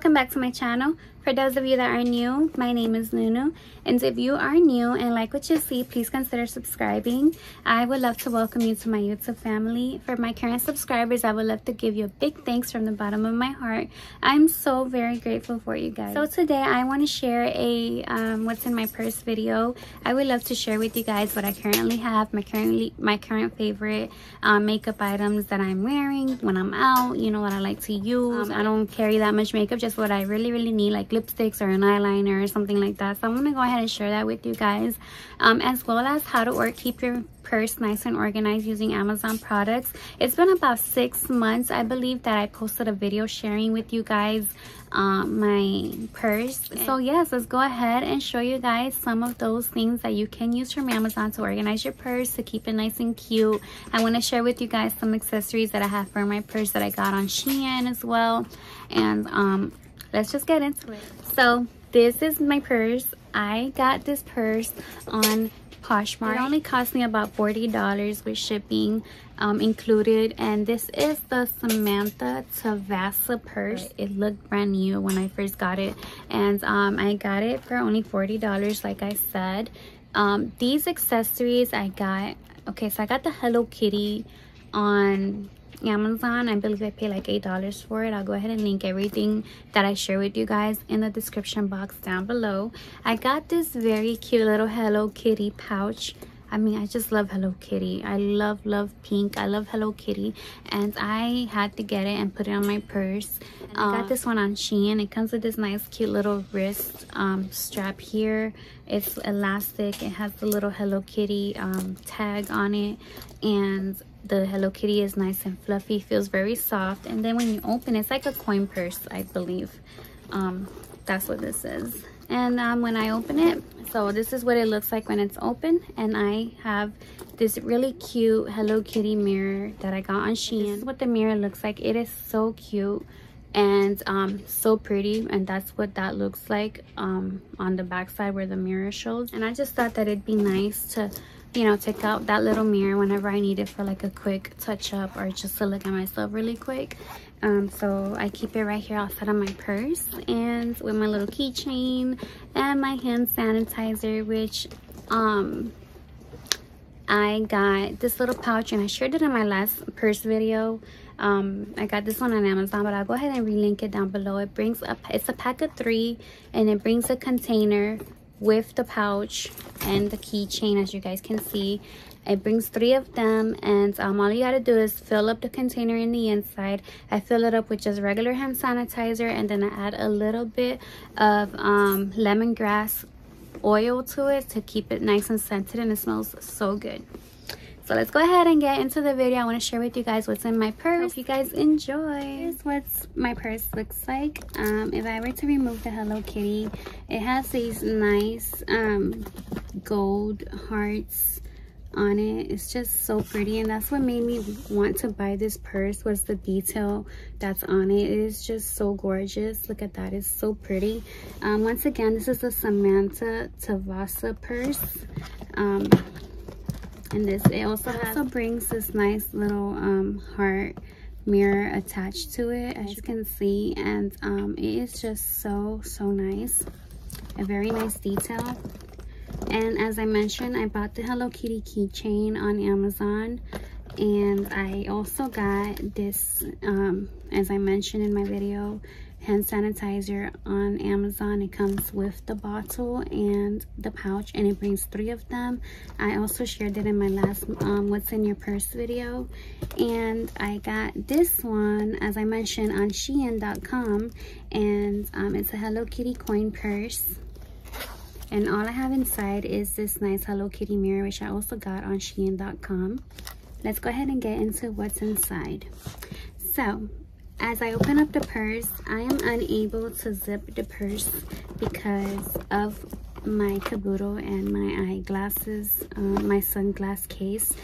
Welcome back to my channel. For those of you that are new, my name is Nunu, and if you are new and like what you see, please consider subscribing. I would love to welcome you to my YouTube family. For my current subscribers, I would love to give you a big thanks from the bottom of my heart. I'm so very grateful for you guys. So today I want to share a what's in my purse video. I would love to share with you guys what I currently have, my current favorite makeup items that I'm wearing when I'm out, you know, what I like to use. I don't carry that much makeup, just what I really need, like lipsticks or an eyeliner or something like that. So I'm gonna go ahead and share that with you guys, as well as how to keep your purse nice and organized using Amazon products. It's been about 6 months, I believe, that I posted a video sharing with you guys my purse. So yes, let's go ahead and show you guys some of those things that you can use from Amazon to organize your purse, to keep it nice and cute. I want to share with you guys some accessories that I have for my purse that I got on Shein as well, and let's just get into it. So this is my purse. I got this purse on Poshmark. It only cost me about $40 with shipping included, and this is the Samantha Tavasa purse. It looked brand new when I first got it, and I got it for only $40, like I said. These accessories I got, okay, so I got the Hello Kitty on Amazon. I believe I paid like $8 for it. I'll go ahead and link everything that I share with you guys in the description box down below. I got this very cute little Hello Kitty pouch. I mean, I just love Hello Kitty. I love pink. I love Hello Kitty, and I had to get it and put it on my purse. I got this one on Shein. It comes with this nice cute little wrist strap here. It's elastic. It has the little Hello Kitty tag on it, and the Hello Kitty is nice and fluffy, feels very soft. And then when you open it, it's like a coin purse, I believe. That's what this is. And when I open it, so this is what it looks like when it's open. And I have this really cute Hello Kitty mirror that I got on Shein. This is what the mirror looks like. It is so cute and so pretty, and that's what that looks like on the back side where the mirror shows. And I just thought that it'd be nice to, you know, take out that little mirror whenever I need it for like a quick touch up or just to look at myself really quick. So I keep it right here outside of my purse, and with my little keychain and my hand sanitizer, which I got this little pouch, and I shared it in my last purse video. I got this one on Amazon, but I'll go ahead and relink it down below. It brings up, it's a pack of 3, and it brings a container with the pouch and the keychain, as you guys can see. It brings 3 of them, and all you gotta do is fill up the container in the inside. I fill it up with just regular hand sanitizer, and then I add a little bit of lemongrass oil to it to keep it nice and scented, and it smells so good. So let's go ahead and get into the video. I want to share with you guys what's in my purse. Hope you guys enjoy. Here's what my purse looks like. If I were to remove the Hello Kitty, it has these nice gold hearts on it. It's just so pretty, and that's what made me want to buy this purse, was the detail that's on it. It is just so gorgeous. Look at that, it's so pretty. Once again, this is the Samantha Tavasa purse. And this, it also brings this nice little heart mirror attached to it, as you can see, and it is just so nice, a very nice detail. And as I mentioned, I bought the Hello Kitty keychain on Amazon, and I also got this, as I mentioned in my video, hand sanitizer on Amazon. It comes with the bottle and the pouch, and it brings 3 of them. I also shared it in my last what's in your purse video. And I got this one, as I mentioned, on Shein.com, and it's a Hello Kitty coin purse, and all I have inside is this nice Hello Kitty mirror, which I also got on Shein.com. Let's go ahead and get into what's inside. So as I open up the purse, I am unable to zip the purse because of my Caboodle and my sunglass case.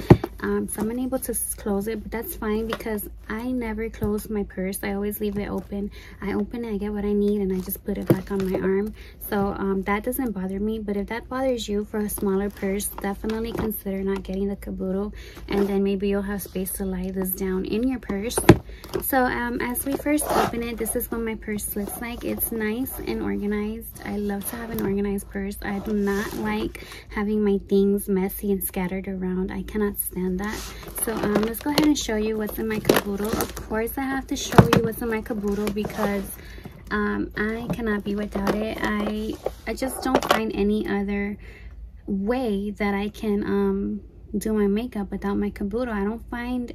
so I'm unable to close it, but that's fine because I never close my purse. I always leave it open. I open it, I get what I need, and I just put it back on my arm. So that doesn't bother me, but if that bothers you for a smaller purse, definitely consider not getting the Caboodle, and then maybe you'll have space to lie this down in your purse. So as we first open it, this is what my purse looks like. It's nice and organized. I love to have an organized purse. I do not like having my things messy and scattered around. I cannot stand that. So let's go ahead and show you what's in my Caboodle. Of course I have to show you what's in my Caboodle because I cannot be without it. I just don't find any other way that I can do my makeup without my Caboodle. I don't find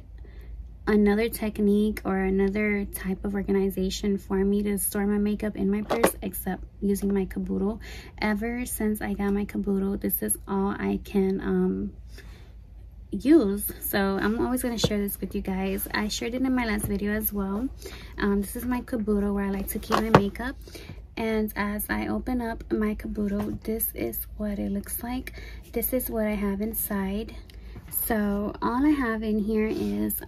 another technique or another type of organization for me to store my makeup in my purse except using my Caboodle. Ever since I got my Caboodle, this is all I can use, so I'm always going to share this with you guys. I shared it in my last video as well. This is my Caboodle where I like to keep my makeup, and as I open up my Caboodle, this is what it looks like. This is what I have inside. So all I have in here is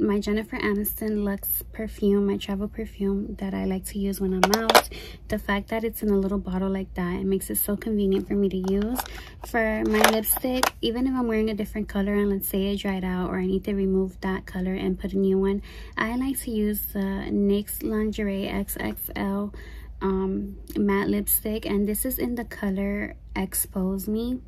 my Jennifer Aniston Luxe perfume, my travel perfume that I like to use when I'm out. The fact that it's in a little bottle like that, it makes it so convenient for me to use. For my lipstick, even if I'm wearing a different color and let's say it dried out or I need to remove that color and put a new one, I like to use the NYX Lingerie XXL matte lipstick, and this is in the color Expose Me.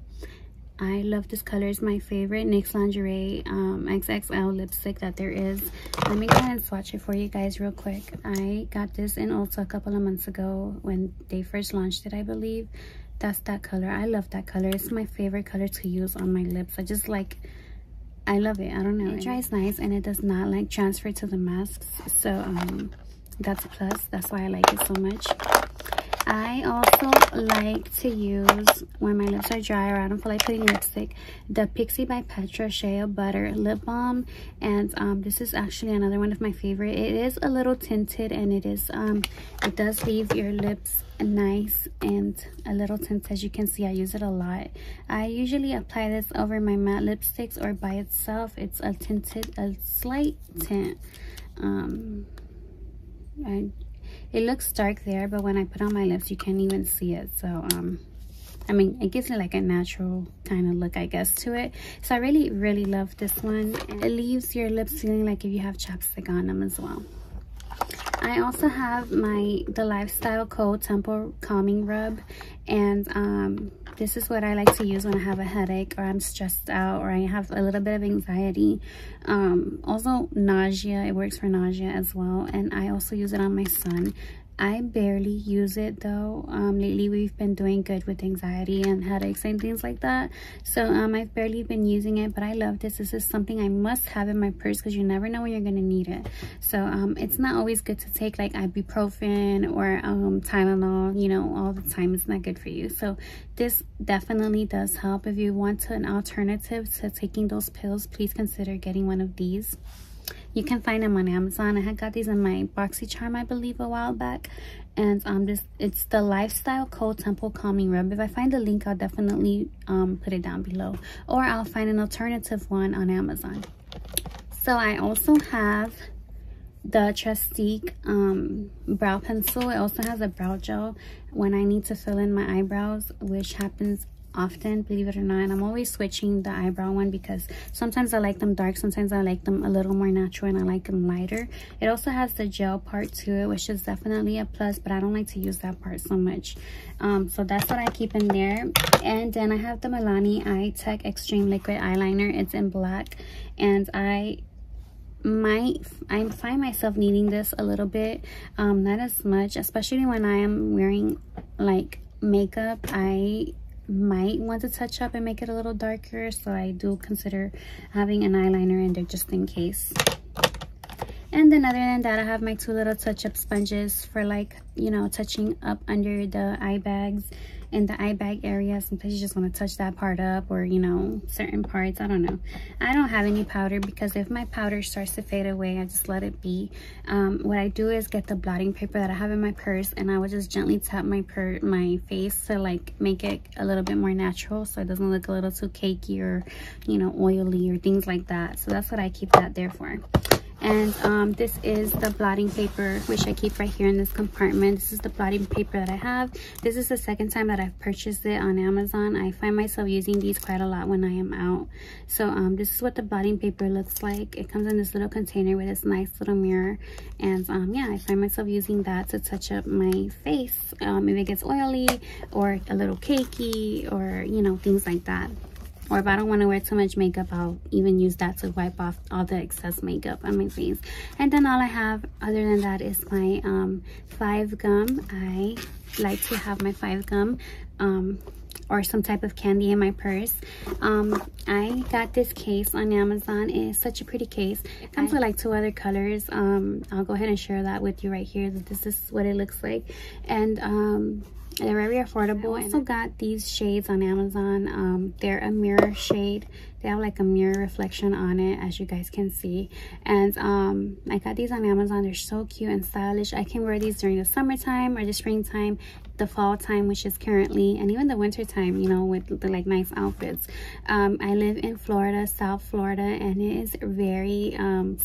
I love this color. It's my favorite NYX Lingerie XXL lipstick that there is. Let me go ahead and swatch it for you guys real quick. I got this in Ulta a couple of months ago when they first launched it, I believe. That's that color. I love that color. It's my favorite color to use on my lips. I just like, I love it. I don't know. It dries nice and it does not like transfer to the masks. So that's a plus. That's why I like it so much. I also like to use, when my lips are dry or I don't feel like putting lipstick, the Pixi by Petra Shea Butter Lip Balm. And this is actually another one of my favorite. It is a little tinted, and it is it does leave your lips nice and a little tint. As you can see, I use it a lot. I usually apply this over my matte lipsticks or by itself. It's a tinted, a slight tint. It looks dark there, but when I put on my lips, you can't even see it. So, I mean, it gives it like a natural kind of look, I guess, to it. So I really, really love this one. It leaves your lips feeling like if you have chapstick on them as well. I also have the Lifestyle Co Temple Calming Rub. And this is what I like to use when I have a headache or I'm stressed out or I have a little bit of anxiety. Also nausea, it works for nausea as well. And I also use it on my son. I barely use it though. Lately we've been doing good with anxiety and headaches and things like that. So I've barely been using it, but I love this. This is something I must have in my purse because you never know when you're going to need it. So it's not always good to take like ibuprofen or Tylenol, you know, all the time. It's not good for you. So this definitely does help. If you want an alternative to taking those pills, please consider getting one of these. You can find them on Amazon. I had got these in my BoxyCharm, I believe, a while back. And it's the Lifestyle Co Temple Calming Rub. If I find the link, I'll definitely put it down below. Or I'll find an alternative one on Amazon. So I also have the Trustique brow pencil. It also has a brow gel when I need to fill in my eyebrows, which happens often, believe it or not. And I'm always switching the eyebrow one because sometimes I like them dark, sometimes I like them a little more natural, and I like them lighter. It also has the gel part to it, which is definitely a plus, but I don't like to use that part so much. So that's what I keep in there. And then I have the Milani Eye Tech Extreme Liquid Eyeliner. It's in black, and I find myself needing this a little bit, not as much, especially when I am wearing like makeup. I might want to touch up and make it a little darker, so I do consider having an eyeliner in there just in case. And then other than that, I have my two little touch-up sponges for, like, you know, touching up under the eye bags. in the eye bag area. Sometimes you just want to touch that part up, or you know, certain parts, I don't know. I don't have any powder because if my powder starts to fade away, I just let it be. What I do is get the blotting paper that I have in my purse, and I would just gently tap my face to like make it a little bit more natural, so it doesn't look a little too cakey or, you know, oily or things like that. So that's what I keep that there for. And this is the blotting paper, which I keep right here in this compartment. This is the blotting paper that I have. This is the second time that I've purchased it on Amazon. I find myself using these quite a lot when I am out. So this is what the blotting paper looks like. It comes in this little container with this nice little mirror. And yeah, I find myself using that to touch up my face. If it gets oily or a little cakey, or, you know, things like that. Or if I don't want to wear too much makeup, I'll even use that to wipe off all the excess makeup on my face. And then all I have other than that is my 5 gum. I like to have my 5 gum or some type of candy in my purse. I got this case on Amazon. It's such a pretty case. It comes with like 2 other colors. I'll go ahead and share that with you right here. This is what it looks like. And they're very affordable. I also got these shades on Amazon. They're a mirror shade. They have like a mirror reflection on it, as you guys can see. And I got these on Amazon. They're so cute and stylish. I can wear these during the summertime or the springtime, the fall time, which is currently, and even the winter time, you know, with the like nice outfits. I live in Florida, South Florida, and it is very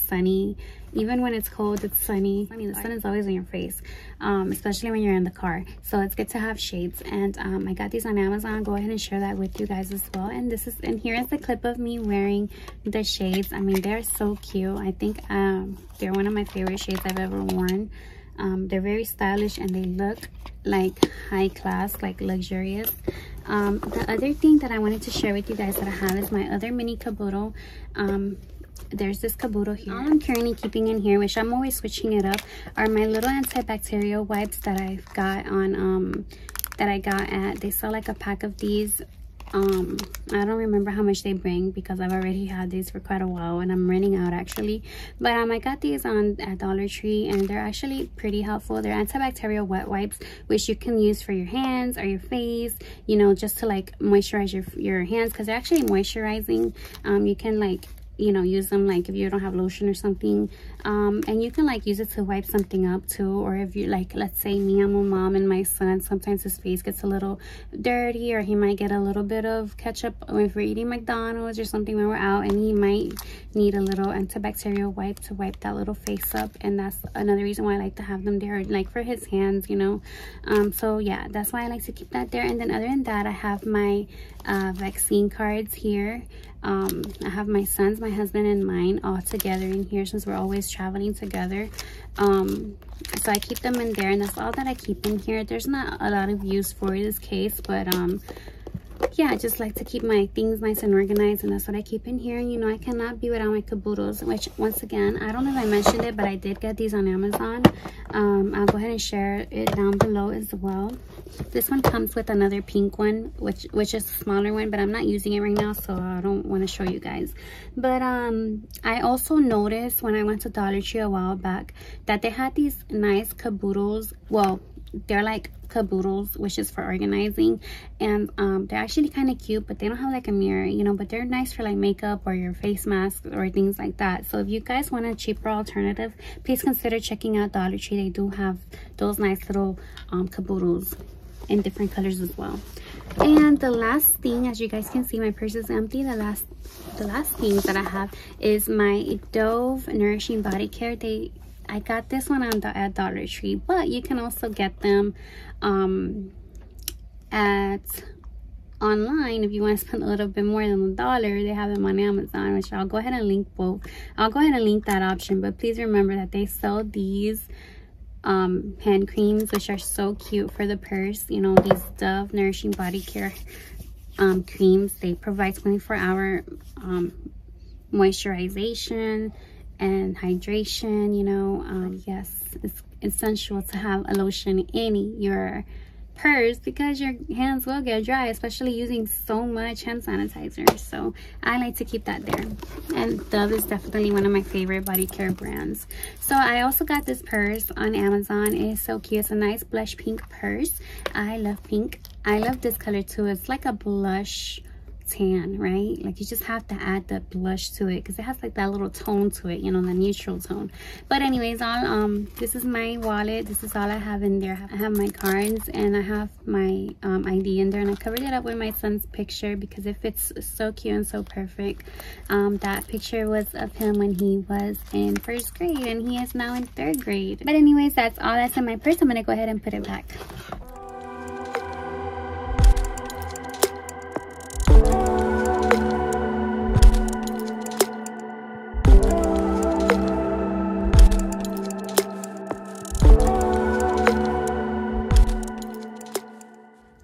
sunny. Even when it's cold, it's sunny. I mean, the sun is always on your face, especially when you're in the car. So it's good to have shades. And I got these on Amazon. Go ahead and share that with you guys as well. And this is, and here is the clip of me wearing the shades. I mean, they're so cute. I think they're one of my favorite shades I've ever worn. They're very stylish and they look like high class, like luxurious. The other thing that I wanted to share with you guys that I have is my other mini Caboodle. There's this Caboodle here. All I'm currently keeping in here, which I'm always switching it up, are my little antibacterial wipes that I've got on they sell like a pack of these. I don't remember how much they bring because I've already had these for quite a while and I'm running out actually. But I got these at Dollar Tree and they're actually pretty helpful. They're antibacterial wet wipes, which you can use for your hands or your face, you know, just to like moisturize your hands, because they're actually moisturizing. You can like, you know, use them like if you don't have lotion or something, and you can like use it to wipe something up too. Or if you like, let's say me, I'm a mom, and my son, sometimes his face gets a little dirty, or he might get a little bit of ketchup if we're eating McDonald's or something when we're out, and he might need a little antibacterial wipe to wipe that little face up. And that's another reason why I like to have them there, like for his hands, you know. So yeah, that's why I like to keep that there. And then other than that, I have my vaccine cards here. I have my son's, my husband, and mine all together in here since we're always traveling together. So I keep them in there, and that's all that I keep in here. There's not a lot of use for this case, but yeah, I just like to keep my things nice and organized, and that's what I keep in here. And you know, I cannot be without my Caboodles, which once again, I don't know if I mentioned it, but I did get these on Amazon. I'll go ahead and share it down below as well. This one comes with another pink one, which is a smaller one, but I'm not using it right now, so I don't want to show you guys. But I also noticed when I went to Dollar Tree a while back that they had these nice Caboodles. Well, they're like Caboodles, which is for organizing, and they're actually kind of cute, but they don't have like a mirror, you know, but they're nice for like makeup or your face mask or things like that. So if you guys want a cheaper alternative, please consider checking out Dollar Tree. They do have those nice little Caboodles in different colors as well. And the last thing, as you guys can see, my purse is empty. The last thing that I have is my Dove Nourishing Body Care. I got this one at Dollar Tree, but you can also get them at online if you want to spend a little bit more than $1. They have them on Amazon, which I'll go ahead and link both. I'll go ahead and link that option, but please remember that they sell these hand creams, which are so cute for the purse. You know, these Dove Nourishing Body Care creams. They provide 24-hour moisturization and hydration, you know. Yes, it's essential to have a lotion in your purse because your hands will get dry, especially using so much hand sanitizer. So I like to keep that there. And Dove is definitely one of my favorite body care brands. So I also got this purse on Amazon. It's so cute. It's a nice blush pink purse. I love pink. I love this color too. It's like a blush tan, right? Like you just have to add the blush to it because it has like that little tone to it, you know, the neutral tone. But anyways, all this is my wallet. This is all I have in there. I have my cards and I have my ID in there, and I covered it up with my son's picture because it fits so cute and so perfect. That picture was of him when he was in first grade and he is now in third grade. But anyways, that's all that's in my purse. I'm gonna go ahead and put it back.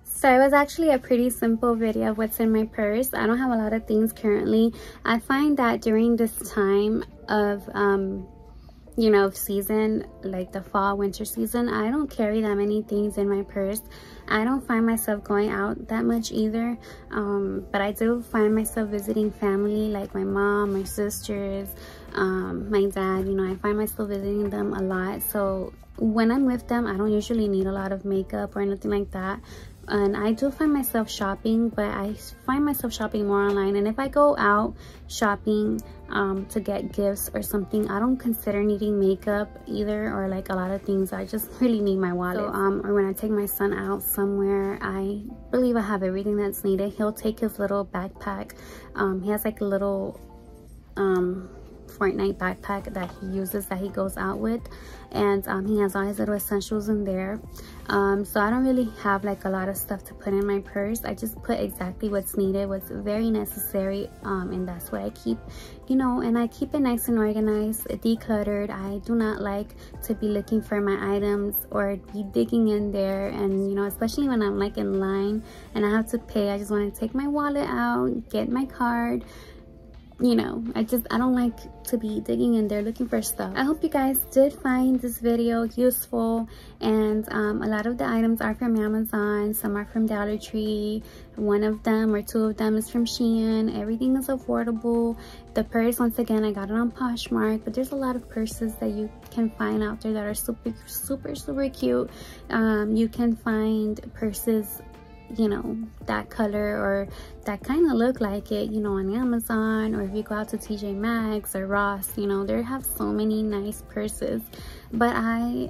So it was actually a pretty simple video of what's in my purse. I don't have a lot of things currently. I find that during this time of you know, season, like the fall winter season, I don't carry that many things in my purse. I don't find myself going out that much either, but I do find myself visiting family, like my mom, my sisters, my dad. You know, I find myself visiting them a lot, so when I'm with them I don't usually need a lot of makeup or anything like that. And I do find myself shopping, but I find myself shopping more online. And if I go out shopping to get gifts or something, I don't consider needing makeup either, or like a lot of things. I just really need my wallet. So, or when I take my son out somewhere, I believe I have everything that's needed. He'll take his little backpack. He has like a little Fortnite backpack that he uses, that he goes out with, and he has all his little essentials in there. So I don't really have like a lot of stuff to put in my purse. I just put exactly what's needed, what's very necessary, and that's what I keep, you know. And I keep it nice and organized, decluttered. I do not like to be looking for my items or be digging in there, and you know, especially when I'm like in line and I have to pay, I just want to take my wallet out, get my card. You know, I don't like to be digging in there looking for stuff. I hope you guys did find this video useful, and a lot of the items are from Amazon, some are from Dollar Tree, one of them or two of them is from Shein. Everything is affordable. The purse, once again, I got it on Poshmark, but there's a lot of purses that you can find out there that are super cute. You can find purses, you know, that color or that kind of look like it, you know, on Amazon, or if you go out to TJ Maxx or Ross, you know, they have so many nice purses. But I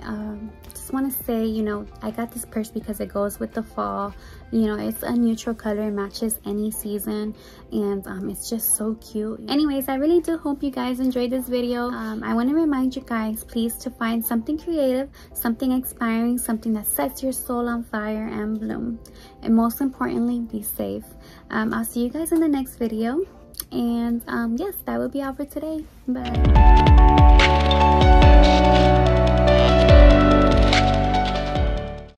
just want to say, you know, I got this purse because it goes with the fall. You know, it's a neutral color, matches any season, and it's just so cute. Anyways, I really do hope you guys enjoyed this video. I want to remind you guys, please, to find something creative, something inspiring, something that sets your soul on fire and bloom. And most importantly, be safe. I'll see you guys in the next video. And yes, that will be all for today. Bye.